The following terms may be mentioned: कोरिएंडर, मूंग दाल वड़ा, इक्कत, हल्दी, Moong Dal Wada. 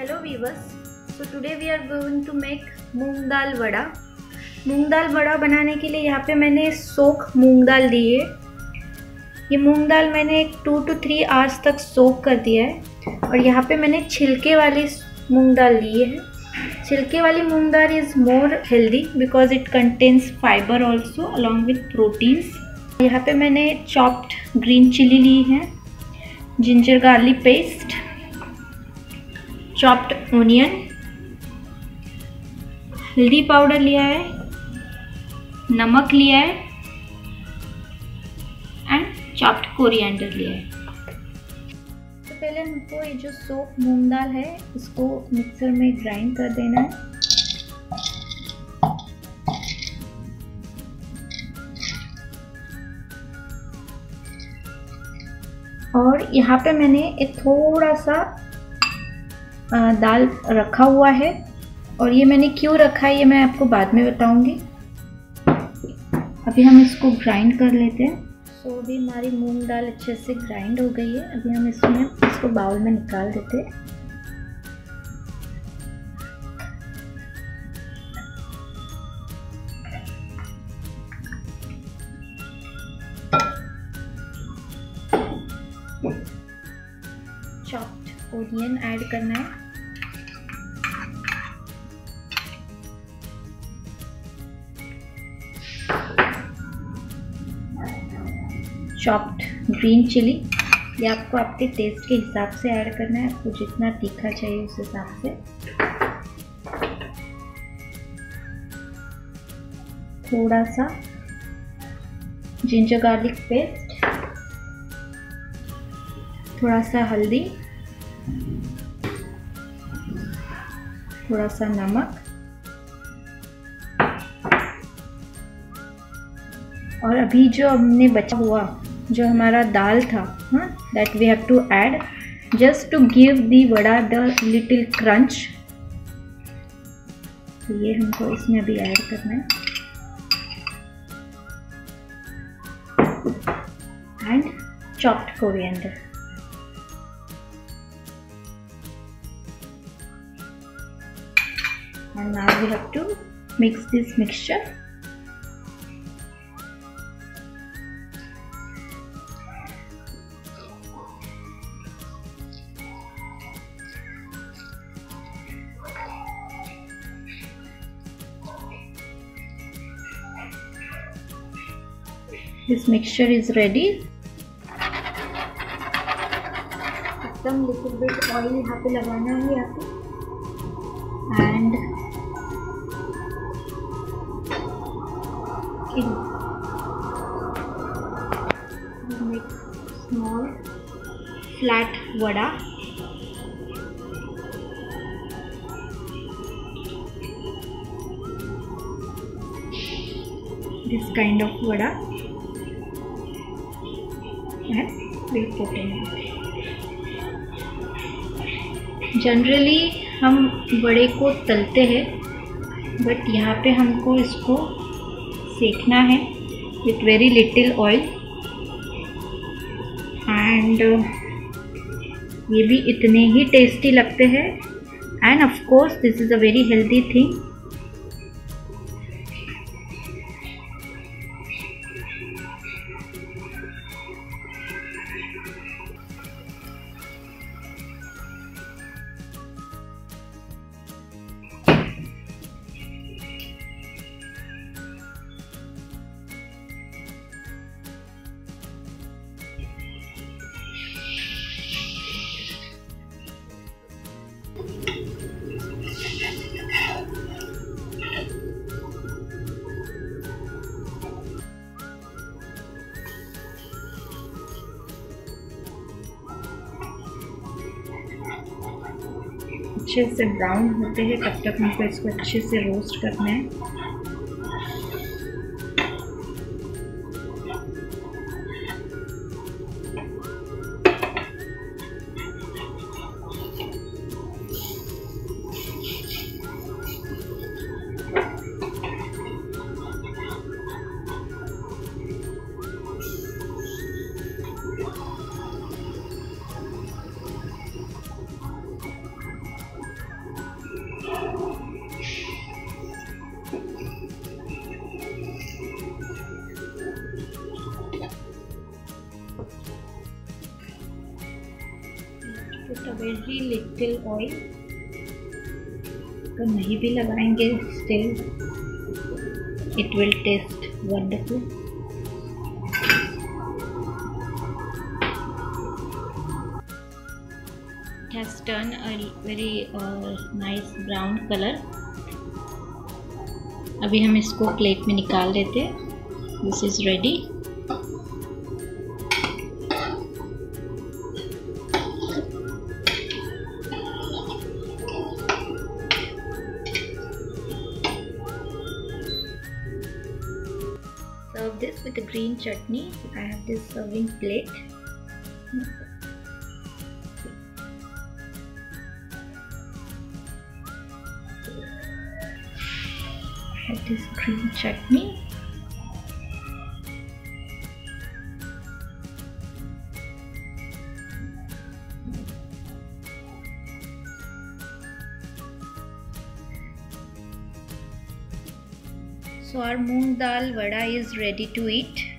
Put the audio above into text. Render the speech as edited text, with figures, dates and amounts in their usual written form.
Hello viewers, so today we are going to make मूंग दाल वड़ा। मूंग दाल वड़ा बनाने के लिए यहाँ पे मैंने सोख मूंग दाल दी है। ये मूंग दाल मैंने 2 to 3 आवर्स तक सोख कर दिया है। और यहाँ पे मैंने छिलके वाली मूंग दाल ली है। छिलके वाली moong dal is more healthy because it contains fibre also along with proteins. यहाँ पे मैंने चॉप्ड ग्रीन चिली ली है, ginger garlic paste, chopped onion, हल्दी पाउडर लिया है, नमक लिया है एंड चॉप्ड कोरिएंडर लिया है। तो पहले हमको ये जो सोख मूंग दाल है इसको मिक्सर में ग्राइंड कर देना है। और यहाँ पे मैंने एक थोड़ा सा दाल रखा हुआ है और ये मैंने क्यों रखा है ये मैं आपको बाद में बताऊंगी। अभी हम इसको ग्राइंड कर लेते हैं। सो अभी हमारी मूंग दाल अच्छे से ग्राइंड हो गई है। अभी हम इसमें इसको बाउल में निकाल देते हैं। चॉप्ड ओनियन ऐड करना है। चॉप्ड ग्रीन चिली ये आपको आपके टेस्ट के हिसाब से ऐड करना है। आपको जितना तीखा चाहिए उस हिसाब से। थोड़ा सा जिंजर गार्लिक पेस्ट, थोड़ा सा हल्दी, थोड़ा सा नमक और अभी जो हमने बचा हुआ जो हमारा दाल था that we have to add just to give the vada the little crunch. तो ये हमको इसमें भी ऐड करना है and chopped कोरिएंडर। And now we have to mix this mixture. This mixture is ready. Some little bit oil यहाँ पे लगाना है आपको and make small flat vada this kind of vada and we put in it. Generally हम वड़े को तलते हैं but यहाँ पे हमको इसको सेकना है with very little oil and ये भी इतने ही टेस्टी लगते हैं and of course this is a very healthy thing. अच्छे से ब्राउन होते हैं तब तक हमको इसको अच्छे से रोस्ट करना है। put a very little oil. तो नहीं भी लगाएंगे still it will taste wonderful. It has turned a very nice brown color. अभी हम इसको प्लेट में निकाल लेते हैं. This is ready. Serve this with a green chutney. I have this serving plate. I have this green chutney. So our मूंग दाल वड़ा is ready to eat.